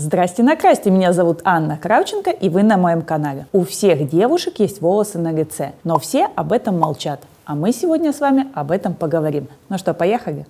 Здрасте, накрасьте! Меня зовут Анна Кравченко, и вы на моем канале. У всех девушек есть волосы на лице, но все об этом молчат. А мы сегодня с вами об этом поговорим. Ну что, поехали?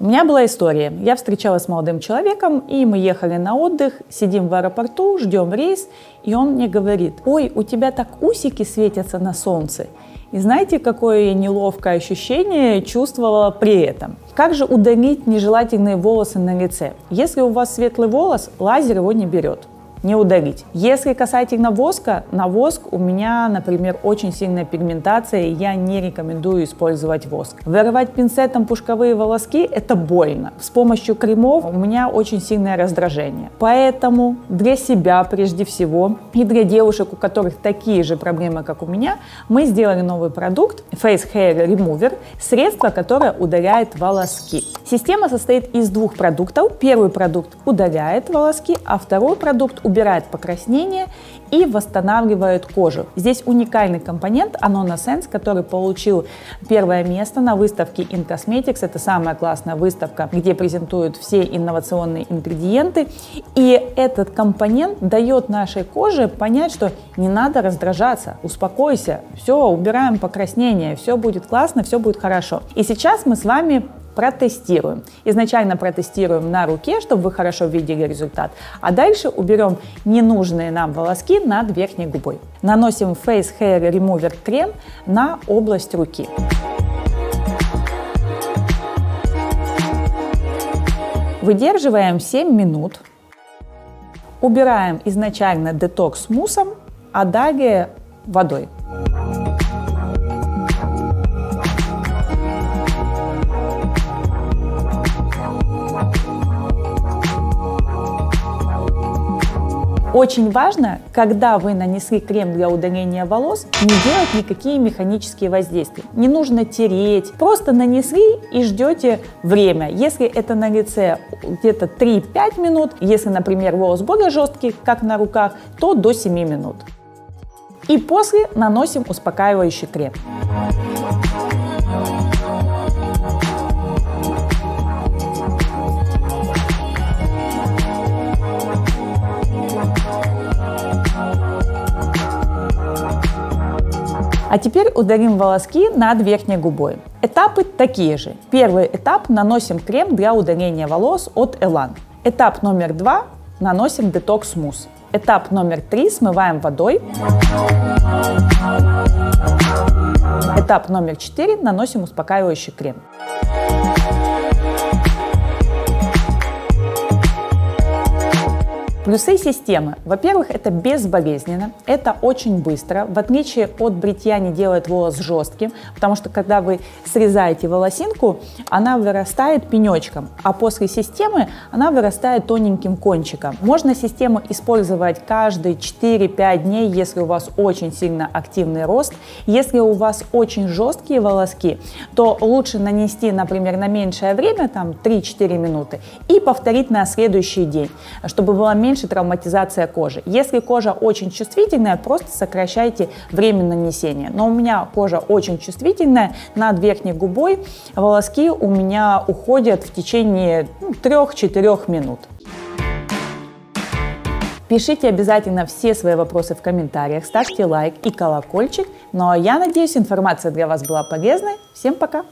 У меня была история. Я встречалась с молодым человеком, и мы ехали на отдых, сидим в аэропорту, ждем рейс, и он мне говорит: «Ой, у тебя так усики светятся на солнце». И знаете, какое я неловкое ощущение чувствовала при этом? Как же удалить нежелательные волосы на лице? Если у вас светлый волос, лазер его не берет. Не удалить. Если касательно воска, на воск у меня, например, очень сильная пигментация, и я не рекомендую использовать воск. Вырывать пинцетом пушковые волоски – это больно. С помощью кремов у меня очень сильное раздражение. Поэтому для себя прежде всего и для девушек, у которых такие же проблемы, как у меня, мы сделали новый продукт Face Hair Remover – средство, которое удаляет волоски. Система состоит из двух продуктов. Первый продукт удаляет волоски, а второй продукт убирает покраснение и восстанавливает кожу. Здесь уникальный компонент Anon Essence, который получил первое место на выставке In Cosmetics. Это самая классная выставка, где презентуют все инновационные ингредиенты. И этот компонент дает нашей коже понять, что не надо раздражаться, успокойся, все, убираем покраснение, все будет классно, все будет хорошо. И сейчас мы с вами протестируем. Изначально протестируем на руке, чтобы вы хорошо видели результат, а дальше уберем ненужные нам волоски над верхней губой. Наносим Face Hair Remover крем на область руки. Выдерживаем 7 минут. Убираем изначально Detox Mousse, а далее водой. Очень важно, когда вы нанесли крем для удаления волос, не делать никакие механические воздействия. Не нужно тереть, просто нанесли и ждете время. Если это на лице где-то 3-5 минут, если, например, волос более жесткий, как на руках, то до 7 минут. И после наносим успокаивающий крем. А теперь удалим волоски над верхней губой. Этапы такие же. Первый этап – наносим крем для удаления волос от ELAN. Этап номер 2 – наносим Detox Mousse. Этап номер 3 – смываем водой. Этап номер 4 – наносим успокаивающий крем. Плюсы системы. Во-первых, это безболезненно, это очень быстро. В отличие от бритья не делает волос жестким, потому что когда вы срезаете волосинку, она вырастает пенечком, а после системы она вырастает тоненьким кончиком. Можно систему использовать каждые 4-5 дней, если у вас очень сильно активный рост. Если у вас очень жесткие волоски, то лучше нанести, например, на меньшее время, там 3-4 минуты, и повторить на следующий день, чтобы было меньше травматизация кожи. Если кожа очень чувствительная, просто сокращайте время нанесения. Но у меня кожа очень чувствительная, над верхней губой волоски у меня уходят в течение 3-4 минут. Пишите обязательно все свои вопросы в комментариях, ставьте лайк и колокольчик. Ну а я надеюсь, информация для вас была полезной. Всем пока!